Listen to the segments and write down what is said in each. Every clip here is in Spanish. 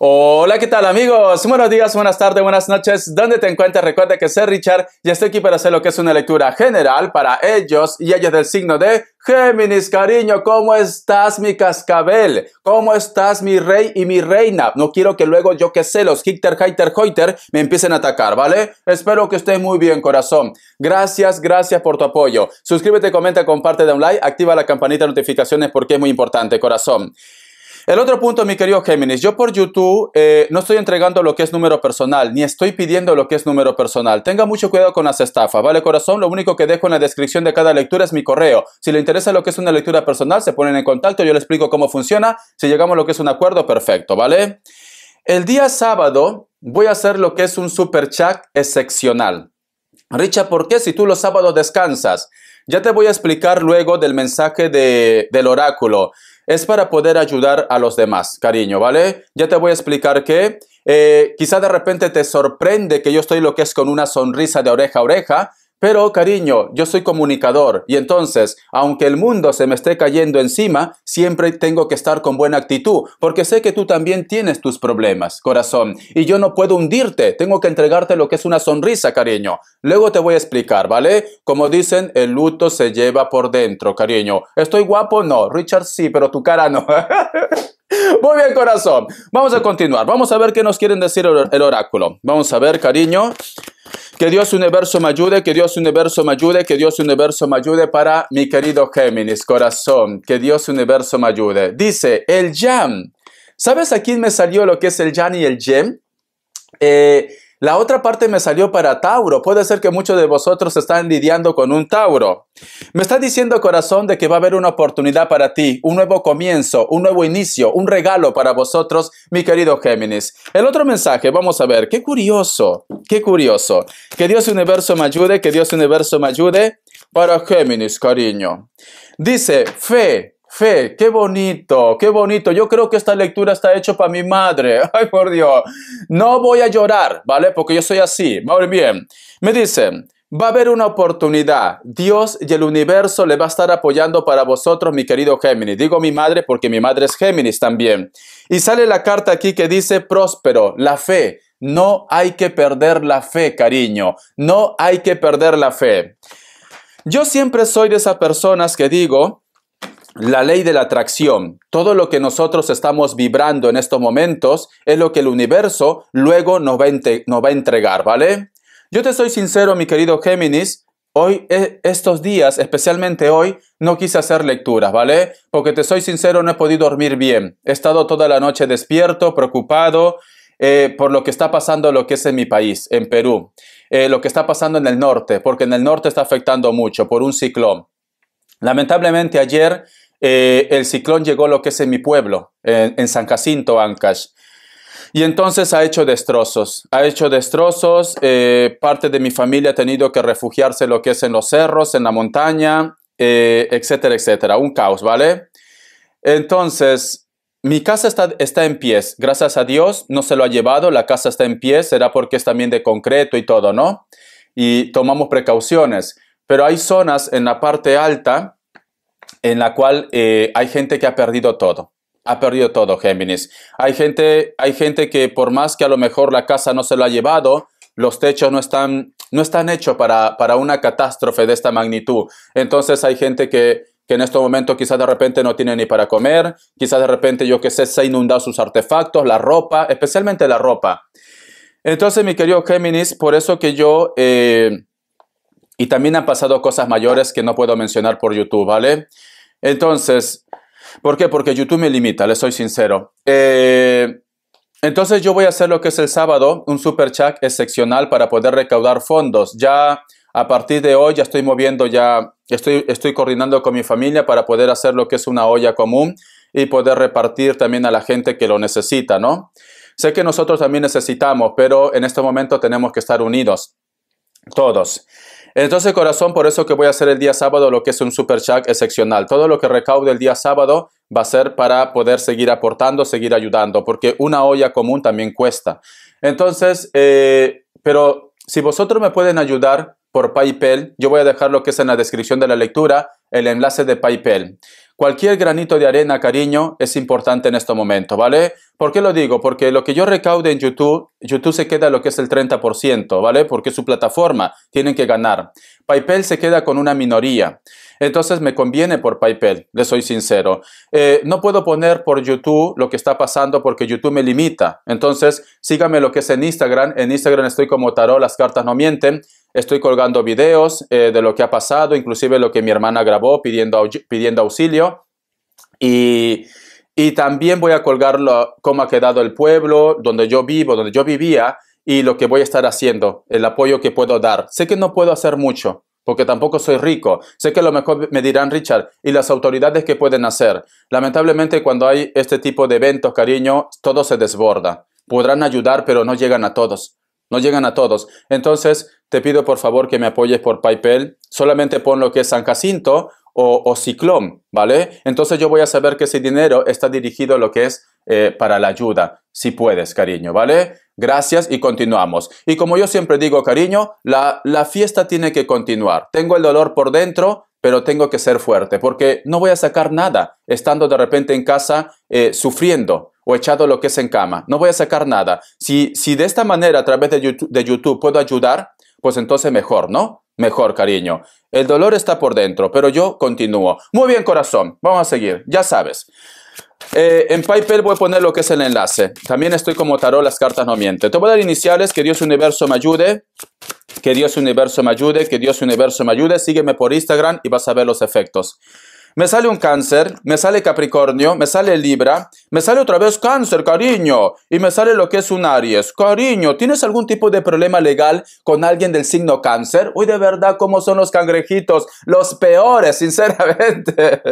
Hola, ¿qué tal amigos? Buenos días, buenas tardes, buenas noches, ¿dónde te encuentras? Recuerda que soy Richard y estoy aquí para hacer lo que es una lectura general para ellos y ellas del signo de Géminis. Cariño, ¿cómo estás mi cascabel? ¿Cómo estás mi rey y mi reina? No quiero que luego, yo que sé, los hater me empiecen a atacar, ¿vale? Espero que estés muy bien, corazón. Gracias por tu apoyo. Suscríbete, comenta, comparte, da un like, activa la campanita de notificaciones porque es muy importante, corazón. El otro punto, mi querido Géminis, yo por YouTube no estoy entregando lo que es número personal, ni estoy pidiendo lo que es número personal. Tenga mucho cuidado con las estafas, ¿vale, corazón? Lo único que dejo en la descripción de cada lectura es mi correo. Si le interesa lo que es una lectura personal, se ponen en contacto, yo le explico cómo funciona. Si llegamos a lo que es un acuerdo, perfecto, ¿vale? El día sábado voy a hacer lo que es un super chat excepcional. Richard, ¿por qué si tú los sábados descansas? Ya te voy a explicar luego del mensaje del oráculo. Es para poder ayudar a los demás, cariño, ¿vale? Ya te voy a explicar que quizá de repente te sorprende que yo estoy lo que es con una sonrisa de oreja a oreja, pero, cariño, yo soy comunicador y entonces, aunque el mundo se me esté cayendo encima, siempre tengo que estar con buena actitud, porque sé que tú también tienes tus problemas, corazón, y yo no puedo hundirte, tengo que entregarte lo que es una sonrisa, cariño. Luego te voy a explicar, ¿vale? Como dicen, el luto se lleva por dentro, cariño. ¿Estoy guapo? No. Richard sí, pero tu cara no. Muy bien, corazón. Vamos a continuar. Vamos a ver qué nos quieren decir el oráculo. Vamos a ver, cariño. Que Dios Universo me ayude, que Dios Universo me ayude, que Dios Universo me ayude para mi querido Géminis, corazón. Que Dios Universo me ayude. Dice, el Yam. ¿Sabes a quién me salió lo que es el Yan y el Yem? La otra parte me salió para Tauro. Puede ser que muchos de vosotros están lidiando con un Tauro. Me está diciendo, corazón, de que va a haber una oportunidad para ti, un nuevo comienzo, un nuevo inicio, un regalo para vosotros, mi querido Géminis. El otro mensaje, vamos a ver. Qué curioso, qué curioso. Que Dios Universo me ayude, que Dios Universo me ayude para Géminis, cariño. Dice, fe. Fe, qué bonito, qué bonito. Yo creo que esta lectura está hecha para mi madre. Ay, por Dios. No voy a llorar, ¿vale? Porque yo soy así. Muy bien. Me dicen, va a haber una oportunidad. Dios y el universo le va a estar apoyando para vosotros, mi querido Géminis. Digo mi madre porque mi madre es Géminis también. Y sale la carta aquí que dice, próspero, la fe. No hay que perder la fe, cariño. No hay que perder la fe. Yo siempre soy de esas personas que digo, la ley de la atracción, todo lo que nosotros estamos vibrando en estos momentos es lo que el universo luego nos va a entregar, ¿vale? Yo te soy sincero, mi querido Géminis, hoy, estos días, especialmente hoy, no quise hacer lecturas, ¿vale? Porque te soy sincero, no he podido dormir bien, he estado toda la noche despierto, preocupado, por lo que está pasando lo que es en mi país, en Perú, lo que está pasando en el norte, porque en el norte está afectando mucho por un ciclón. Lamentablemente ayer el ciclón llegó lo que es en mi pueblo, en San Jacinto, Ancash. Y entonces ha hecho destrozos, parte de mi familia ha tenido que refugiarse lo que es en los cerros, en la montaña, etcétera, etcétera. Un caos, ¿vale? Entonces, mi casa está en pies, gracias a Dios, no se lo ha llevado, la casa está en pies, será porque es también de concreto y todo, ¿no? Y tomamos precauciones. Pero hay zonas en la parte alta en la cual hay gente que ha perdido todo. Ha perdido todo, Géminis. Hay gente que por más que a lo mejor la casa no se lo ha llevado, los techos no están hechos para una catástrofe de esta magnitud. Entonces hay gente que en estos momentos quizás de repente no tiene ni para comer, quizás de repente, yo qué sé, se ha inundado sus artefactos, la ropa, especialmente la ropa. Entonces, mi querido Géminis, por eso que yo... y también han pasado cosas mayores que no puedo mencionar por YouTube, ¿vale? Entonces, ¿por qué? Porque YouTube me limita, les soy sincero. Entonces yo voy a hacer lo que es el sábado, un super chat excepcional para poder recaudar fondos. Ya a partir de hoy ya estoy moviendo, ya estoy coordinando con mi familia para poder hacer lo que es una olla común y poder repartir también a la gente que lo necesita, ¿no? Sé que nosotros también necesitamos, pero en este momento tenemos que estar unidos, todos. Entonces, corazón, por eso que voy a hacer el día sábado lo que es un super chat excepcional. Todo lo que recaude el día sábado va a ser para poder seguir aportando, seguir ayudando, porque una olla común también cuesta. Entonces, pero si vosotros me pueden ayudar por PayPal, yo voy a dejar lo que es en la descripción de la lectura, el enlace de PayPal. Cualquier granito de arena, cariño, es importante en este momento, ¿vale? ¿Por qué lo digo? Porque lo que yo recaude en YouTube, YouTube se queda lo que es el 30%, ¿vale? Porque su plataforma, tienen que ganar. PayPal se queda con una minoría. Entonces me conviene por PayPal, les soy sincero. No puedo poner por YouTube lo que está pasando porque YouTube me limita. Entonces síganme lo que es en Instagram. En Instagram estoy como Tarot, las cartas no mienten. Estoy colgando videos de lo que ha pasado, inclusive lo que mi hermana grabó pidiendo auxilio. Y también voy a colgar cómo ha quedado el pueblo, donde yo vivo, donde yo vivía y lo que voy a estar haciendo, el apoyo que puedo dar. Sé que no puedo hacer mucho, porque tampoco soy rico. Sé que a lo mejor me dirán, Richard, ¿y las autoridades qué pueden hacer? Lamentablemente cuando hay este tipo de eventos, cariño, todo se desborda. Podrán ayudar, pero no llegan a todos. No llegan a todos. Entonces, te pido por favor que me apoyes por PayPal. Solamente pon lo que es San Jacinto o Ciclón, ¿vale? Entonces yo voy a saber que ese dinero está dirigido a lo que es para la ayuda. Si puedes, cariño, ¿vale? Gracias y continuamos. Y como yo siempre digo, cariño, la fiesta tiene que continuar. Tengo el dolor por dentro, pero tengo que ser fuerte porque no voy a sacar nada estando de repente en casa sufriendo o echado lo que es en cama. No voy a sacar nada. Si de esta manera a través de YouTube puedo ayudar, pues entonces mejor, ¿no? Mejor, cariño. El dolor está por dentro, pero yo continúo. Muy bien, corazón. Vamos a seguir. Ya sabes. En PayPal voy a poner lo que es el enlace. También estoy como Tarot, las cartas no mienten. Te voy a dar iniciales, que Dios Universo me ayude. Que Dios Universo me ayude, que Dios Universo me ayude. Sígueme por Instagram y vas a ver los efectos. Me sale un Cáncer, me sale Capricornio, me sale Libra, me sale otra vez Cáncer, cariño, y me sale lo que es un Aries. Cariño, ¿tienes algún tipo de problema legal con alguien del signo Cáncer? Uy, de verdad, ¿cómo son los cangrejitos? Los peores, sinceramente.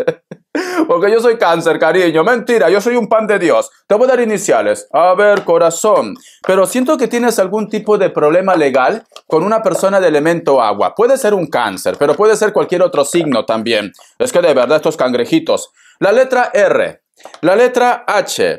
Porque yo soy Cáncer, cariño. Mentira, yo soy un pan de Dios. Te voy a dar iniciales. A ver, corazón. Pero siento que tienes algún tipo de problema legal con una persona de elemento agua. Puede ser un Cáncer, pero puede ser cualquier otro signo también. Es que de verdad estos cangrejitos. La letra R, la letra H,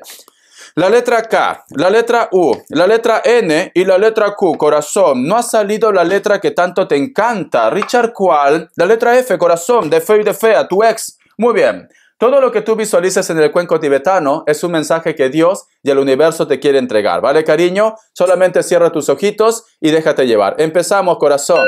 la letra K, la letra U, la letra N y la letra Q, corazón. No ha salido la letra que tanto te encanta. Richard, ¿cuál? La letra F, corazón, de feo y de fea, tu ex. Muy bien, todo lo que tú visualices en el cuenco tibetano es un mensaje que Dios y el universo te quiere entregar, ¿vale, cariño? Solamente cierra tus ojitos y déjate llevar. Empezamos, corazón.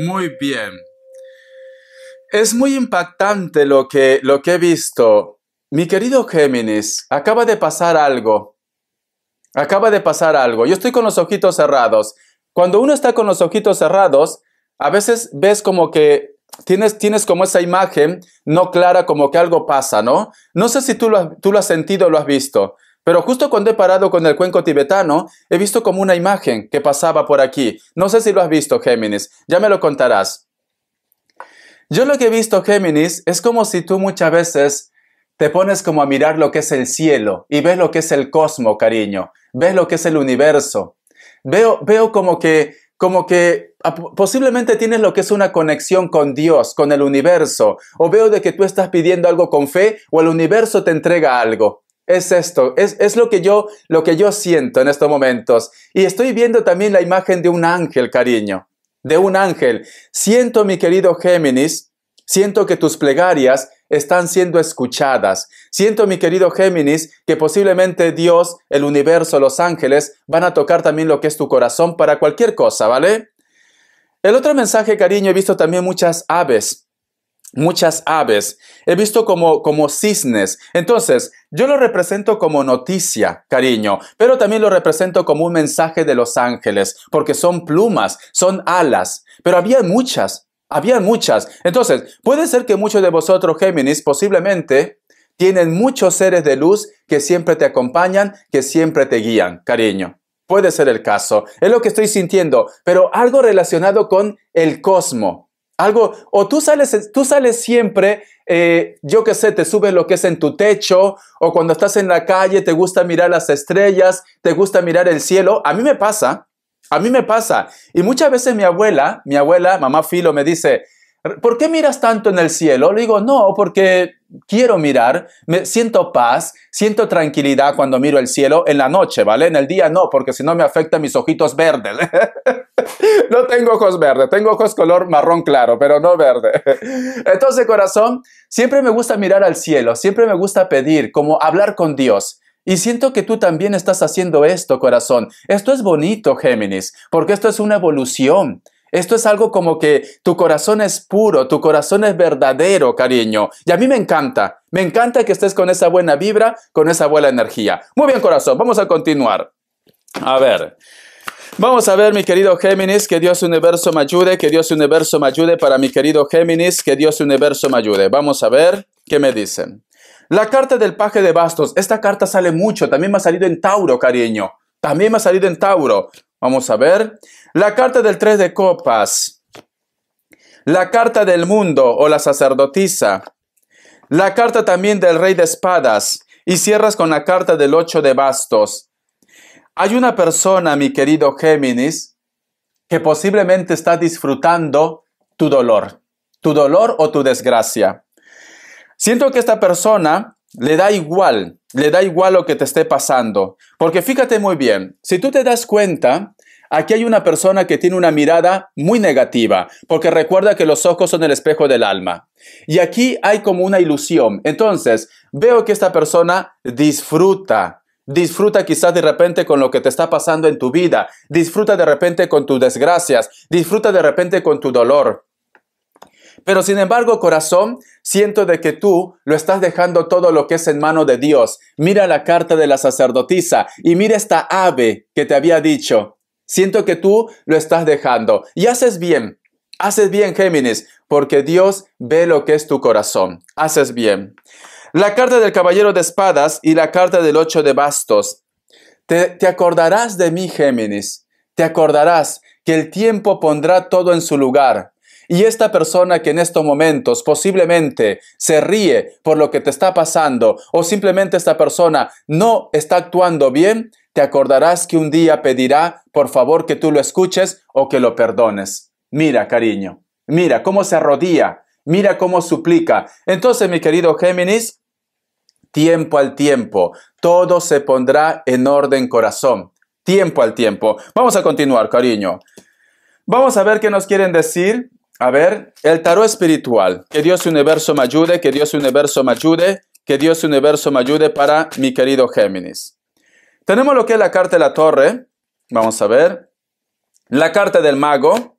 Muy bien. Es muy impactante lo que he visto. Mi querido Géminis, acaba de pasar algo. Acaba de pasar algo. Yo estoy con los ojitos cerrados. Cuando uno está con los ojitos cerrados, a veces ves como que tienes como esa imagen no clara, como que algo pasa, ¿no? No sé si tú lo has sentido o lo has visto. Pero justo cuando he parado con el cuenco tibetano, he visto como una imagen que pasaba por aquí. No sé si lo has visto, Géminis. Ya me lo contarás. Yo lo que he visto, Géminis, es como si tú muchas veces te pones como a mirar lo que es el cielo y ves lo que es el cosmos, cariño. Ves lo que es el universo. Veo como que posiblemente tienes lo que es una conexión con Dios, con el universo. O veo de que tú estás pidiendo algo con fe o el universo te entrega algo. Es esto, es lo que yo siento en estos momentos. Y estoy viendo también la imagen de un ángel, cariño, de un ángel. Siento, mi querido Géminis, siento que tus plegarias están siendo escuchadas. Siento, mi querido Géminis, que posiblemente Dios, el universo, los ángeles, van a tocar también lo que es tu corazón para cualquier cosa, ¿vale? El otro mensaje, cariño, he visto también muchas aves. Muchas aves. He visto como cisnes. Entonces, yo lo represento como noticia, cariño, pero también lo represento como un mensaje de los ángeles, porque son plumas, son alas, pero había muchas. Entonces, puede ser que muchos de vosotros, Géminis, posiblemente tienen muchos seres de luz que siempre te acompañan, que siempre te guían, cariño. Puede ser el caso, es lo que estoy sintiendo, pero algo relacionado con el cosmos. Algo, o tú sales siempre, yo qué sé, te subes lo que es en tu techo, o cuando estás en la calle te gusta mirar las estrellas, te gusta mirar el cielo. A mí me pasa, Y muchas veces mi abuela, mamá Filo, me dice, ¿por qué miras tanto en el cielo? Le digo, no, porque quiero mirar, me siento paz, siento tranquilidad cuando miro el cielo en la noche, ¿vale? En el día no, porque si no me afectan mis ojitos verdes. No tengo ojos verdes, tengo ojos color marrón claro, pero no verde. Entonces, corazón, siempre me gusta mirar al cielo, siempre me gusta pedir, como hablar con Dios. Y siento que tú también estás haciendo esto, corazón. Esto es bonito, Géminis, porque esto es una evolución. Esto es algo como que tu corazón es puro, tu corazón es verdadero, cariño. Y a mí me encanta que estés con esa buena vibra, con esa buena energía. Muy bien, corazón, vamos a continuar. A ver, vamos a ver, mi querido Géminis, que Dios Universo me ayude, que Dios Universo me ayude para mi querido Géminis, que Dios Universo me ayude. Vamos a ver qué me dicen. La carta del paje de bastos, esta carta sale mucho, también me ha salido en Tauro, cariño. También me ha salido en Tauro. Vamos a ver. La carta del 3 de copas. La carta del mundo o la sacerdotisa. La carta también del rey de espadas. Y cierras con la carta del 8 de bastos. Hay una persona, mi querido Géminis, que posiblemente está disfrutando tu dolor o tu desgracia. Siento que esta persona le da igual lo que te esté pasando. Porque fíjate muy bien, si tú te das cuenta, aquí hay una persona que tiene una mirada muy negativa, porque recuerda que los ojos son el espejo del alma. Y aquí hay como una ilusión. Entonces, veo que esta persona disfruta quizás de repente con lo que te está pasando en tu vida, disfruta de repente con tus desgracias, disfruta de repente con tu dolor. Pero sin embargo, corazón, siento de que tú lo estás dejando todo lo que es en mano de Dios. Mira la carta de la sacerdotisa y mira esta ave que te había dicho. Siento que tú lo estás dejando. Y haces bien, Géminis, porque Dios ve lo que es tu corazón. Haces bien. La carta del caballero de espadas y la carta del 8 de bastos. Te acordarás de mí, Géminis. Te acordarás que el tiempo pondrá todo en su lugar. Y esta persona que en estos momentos posiblemente se ríe por lo que te está pasando o simplemente esta persona no está actuando bien, te acordarás que un día pedirá por favor que tú lo escuches o que lo perdones. Mira, cariño, mira cómo se arrodilla, mira cómo suplica. Entonces, mi querido Géminis, tiempo al tiempo, todo se pondrá en orden, corazón. Tiempo al tiempo. Vamos a continuar, cariño. Vamos a ver qué nos quieren decir. A ver, el tarot espiritual. Que Dios Universo me ayude, que Dios Universo me ayude, que Dios Universo me ayude para mi querido Géminis. Tenemos lo que es la carta de la torre. Vamos a ver. La carta del mago.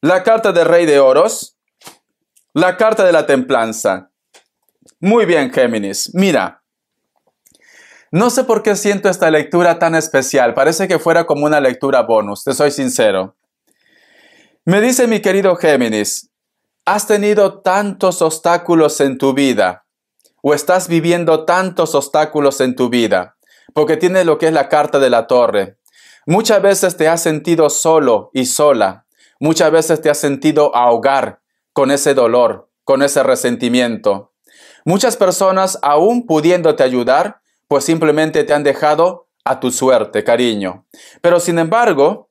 La carta del rey de oros. La carta de la templanza. Muy bien, Géminis. Mira. No sé por qué siento esta lectura tan especial. Parece que fuera como una lectura bonus, te soy sincero. Me dice mi querido Géminis, has tenido tantos obstáculos en tu vida o estás viviendo tantos obstáculos en tu vida porque tienes lo que es la carta de la torre. Muchas veces te has sentido solo y sola, muchas veces te has sentido ahogar con ese dolor, con ese resentimiento. Muchas personas aún pudiéndote ayudar, pues simplemente te han dejado a tu suerte, cariño. Pero sin embargo,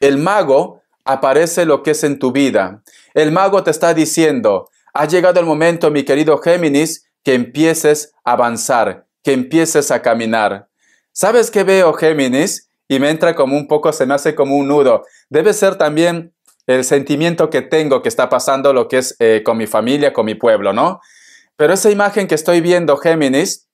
el mago aparece lo que es en tu vida. El mago te está diciendo, ha llegado el momento, mi querido Géminis, que empieces a avanzar, que empieces a caminar. ¿Sabes qué veo, Géminis? Y me entra como un poco, se me hace como un nudo. Debe ser también el sentimiento que tengo que está pasando lo que es con mi familia, con mi pueblo, ¿no? Pero esa imagen que estoy viendo, Géminis,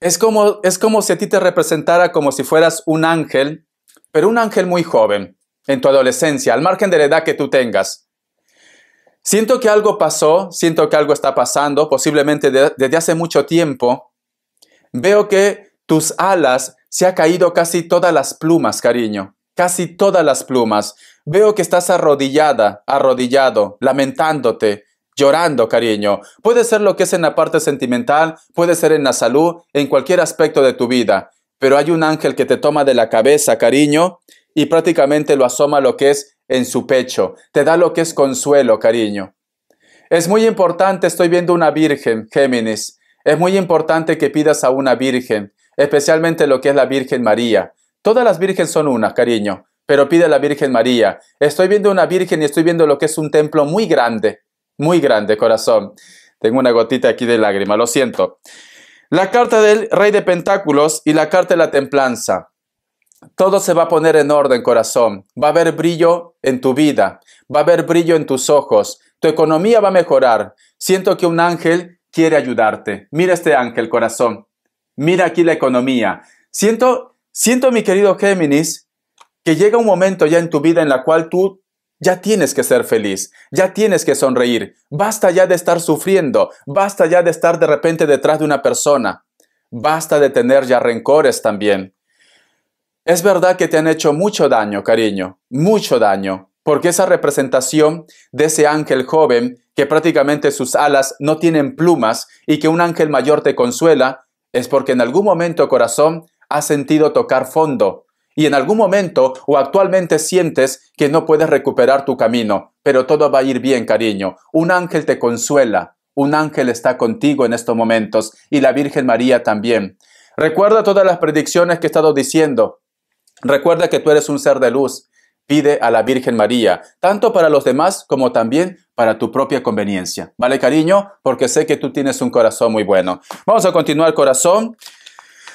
es como si a ti te representara como si fueras un ángel, pero un ángel muy joven. En tu adolescencia, al margen de la edad que tú tengas. Siento que algo pasó, siento que algo está pasando, posiblemente desde hace mucho tiempo. Veo que tus alas se han caído casi todas las plumas, cariño. Casi todas las plumas. Veo que estás arrodillada, arrodillado, lamentándote, llorando, cariño. Puede ser lo que es en la parte sentimental, puede ser en la salud, en cualquier aspecto de tu vida. pero hay un ángel que te toma de la cabeza, cariño, y prácticamente lo asoma lo que es en su pecho. Te da lo que es consuelo, cariño. Es muy importante, estoy viendo una virgen, Géminis. Es muy importante que pidas a una virgen, especialmente lo que es la Virgen María. Todas las virgen son una, cariño, pero pide a la Virgen María. Estoy viendo una virgen y estoy viendo lo que es un templo muy grande, corazón. Tengo una gotita aquí de lágrima, lo siento. La carta del Rey de Pentáculos y la carta de la Templanza. Todo se va a poner en orden, corazón. Va a haber brillo en tu vida, va a haber brillo en tus ojos. Tu economía va a mejorar. Siento que un ángel quiere ayudarte. Mira este ángel, corazón. Mira aquí la economía. Siento, mi querido Géminis, que llega un momento ya en tu vida en la cual tú ya tienes que ser feliz, ya tienes que sonreír, basta ya de estar sufriendo, basta ya de estar de repente detrás de una persona, basta de tener ya rencores también. Es verdad que te han hecho mucho daño, cariño, mucho daño, porque esa representación de ese ángel joven que prácticamente sus alas no tienen plumas y que un ángel mayor te consuela, es porque en algún momento, corazón, has sentido tocar fondo. Y en algún momento o actualmente sientes que no puedes recuperar tu camino, pero todo va a ir bien, cariño. Un ángel te consuela, un ángel está contigo en estos momentos y la Virgen María también. Recuerda todas las predicciones que he estado diciendo. Recuerda que tú eres un ser de luz. Pide a la Virgen María, tanto para los demás como también para tu propia conveniencia. ¿Vale, cariño? Porque sé que tú tienes un corazón muy bueno. Vamos a continuar, corazón.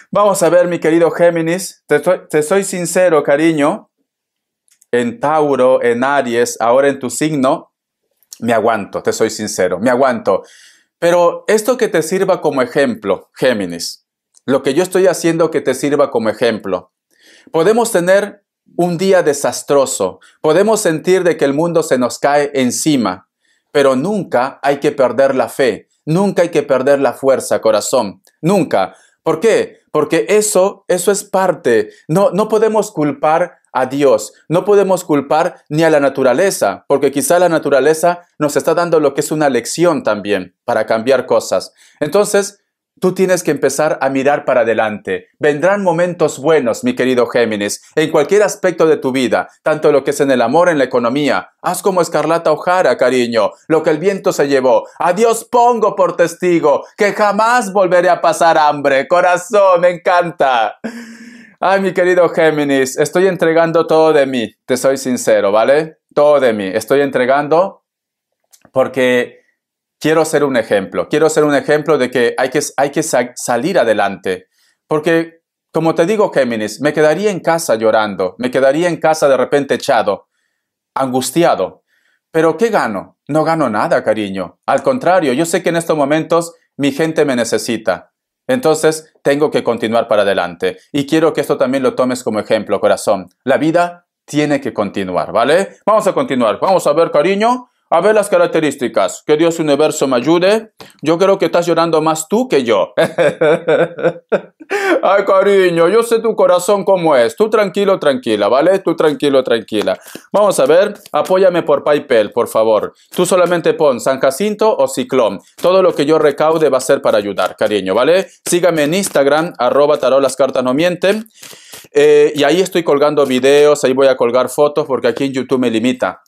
Vamos a ver, mi querido Géminis, te soy sincero, cariño, en Tauro, en Aries, ahora en tu signo, me aguanto, te soy sincero, me aguanto. Pero esto que te sirva como ejemplo, Géminis, lo que yo estoy haciendo que te sirva como ejemplo. Podemos tener un día desastroso, podemos sentir de que el mundo se nos cae encima, pero nunca hay que perder la fe, nunca hay que perder la fuerza, corazón, nunca. ¿Por qué? Porque eso es parte. No podemos culpar a Dios, no podemos culpar ni a la naturaleza, porque quizá la naturaleza nos está dando lo que es una lección también para cambiar cosas. Entonces, tú tienes que empezar a mirar para adelante. Vendrán momentos buenos, mi querido Géminis, en cualquier aspecto de tu vida, tanto lo que es en el amor, en la economía. Haz como Escarlata O'Hara, cariño, lo que el viento se llevó. A Dios pongo por testigo que jamás volveré a pasar hambre. Corazón, me encanta. Ay, mi querido Géminis, estoy entregando todo de mí. Te soy sincero, ¿vale? Todo de mí. Estoy entregando porque quiero ser un ejemplo. Quiero ser un ejemplo de que hay que salir adelante. Porque, como te digo, Géminis, me quedaría en casa llorando. Me quedaría en casa de repente echado, angustiado. ¿Pero qué gano? No gano nada, cariño. Al contrario, yo sé que en estos momentos mi gente me necesita. Entonces, tengo que continuar para adelante. Y quiero que esto también lo tomes como ejemplo, corazón. La vida tiene que continuar, ¿vale? Vamos a continuar. Vamos a ver, cariño. A ver las características. Que Dios universo me ayude. Yo creo que estás llorando más tú que yo. Ay, cariño, yo sé tu corazón cómo es. Tú tranquilo, tranquila, ¿vale? Tú tranquilo, tranquila. Vamos a ver. Apóyame por PayPal, por favor. Tú solamente pon San Jacinto o Ciclón. Todo lo que yo recaude va a ser para ayudar, cariño, ¿vale? Sígame en Instagram, @tarot, las cartas no mienten. Y ahí estoy colgando videos, ahí voy a colgar fotos porque aquí en YouTube me limita.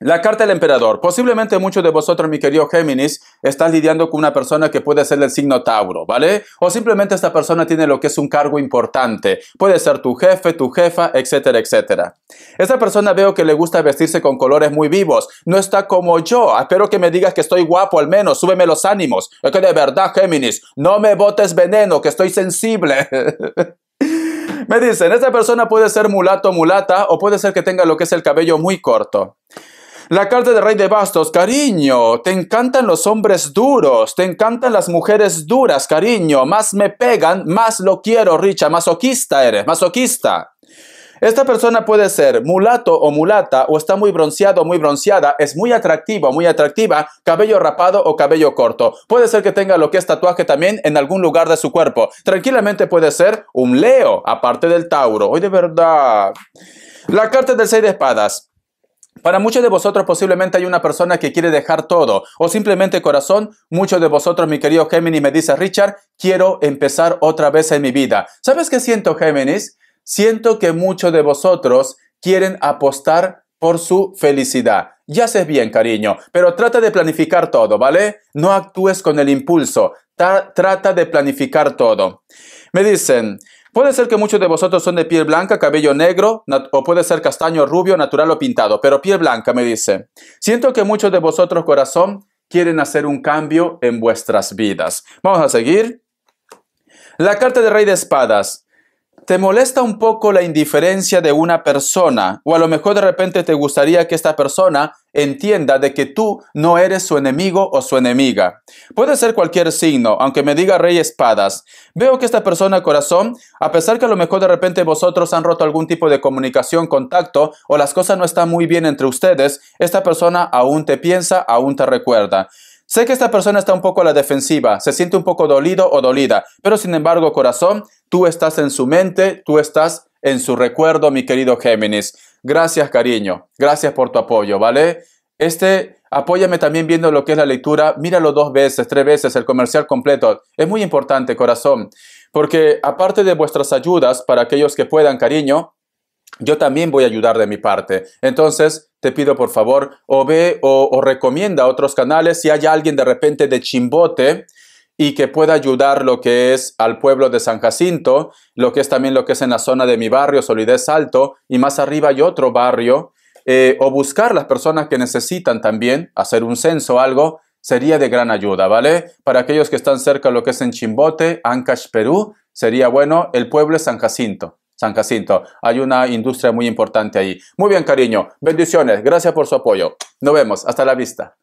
La carta del emperador. Posiblemente muchos de vosotros, mi querido Géminis, estás lidiando con una persona que puede ser del signo Tauro, ¿vale? O simplemente esta persona tiene lo que es un cargo importante. Puede ser tu jefe, tu jefa, etcétera, etcétera. Esta persona veo que le gusta vestirse con colores muy vivos. No está como yo. Espero que me digas que estoy guapo al menos. Súbeme los ánimos. Es que de verdad, Géminis, no me botes veneno, que estoy sensible. Me dicen, esta persona puede ser mulato, mulata, o puede ser que tenga lo que es el cabello muy corto. La carta del Rey de Bastos, cariño, te encantan los hombres duros, te encantan las mujeres duras, cariño, más me pegan, más lo quiero, Richard, masoquista eres, masoquista. Esta persona puede ser mulato o mulata, o está muy bronceado o muy bronceada, es muy atractivo o muy atractiva, cabello rapado o cabello corto. Puede ser que tenga lo que es tatuaje también en algún lugar de su cuerpo. Tranquilamente puede ser un Leo, aparte del Tauro, hoy de verdad. La carta del Seis de Espadas. Para muchos de vosotros posiblemente hay una persona que quiere dejar todo o simplemente corazón. Muchos de vosotros, mi querido Géminis, me dice: Richard, quiero empezar otra vez en mi vida. ¿Sabes qué siento, Géminis? Siento que muchos de vosotros quieren apostar por su felicidad. Ya haces bien, cariño, pero trata de planificar todo, ¿vale? No actúes con el impulso, trata de planificar todo. Me dicen... Puede ser que muchos de vosotros son de piel blanca, cabello negro, o puede ser castaño rubio, natural o pintado, pero piel blanca, me dice. Siento que muchos de vosotros, corazón, quieren hacer un cambio en vuestras vidas. Vamos a seguir. La carta de Rey de Espadas. Te molesta un poco la indiferencia de una persona, o a lo mejor de repente te gustaría que esta persona entienda de que tú no eres su enemigo o su enemiga. Puede ser cualquier signo, aunque me diga Rey Espadas. Veo que esta persona, corazón, a pesar que a lo mejor de repente vosotros han roto algún tipo de comunicación, contacto, o las cosas no están muy bien entre ustedes, esta persona aún te piensa, aún te recuerda. Sé que esta persona está un poco a la defensiva, se siente un poco dolido o dolida, pero sin embargo, corazón, tú estás en su mente, tú estás en su recuerdo, mi querido Géminis. Gracias, cariño, gracias por tu apoyo, ¿vale? Apóyame también viendo lo que es la lectura, míralo 2 veces, 3 veces, el comercial completo. Es muy importante, corazón, porque aparte de vuestras ayudas para aquellos que puedan, cariño, yo también voy a ayudar de mi parte. Entonces, te pido por favor, o ve o recomienda otros canales si hay alguien de repente de Chimbote y que pueda ayudar lo que es al pueblo de San Jacinto, lo que es también lo que es en la zona de mi barrio, Solidez Alto, y más arriba hay otro barrio, o buscar las personas que necesitan también, hacer un censo o algo, sería de gran ayuda, ¿vale? Para aquellos que están cerca lo que es en Chimbote, Ancash, Perú, sería bueno, el pueblo es San Jacinto. San Jacinto, hay una industria muy importante ahí. Muy bien, cariño, bendiciones, gracias por su apoyo. Nos vemos, hasta la vista.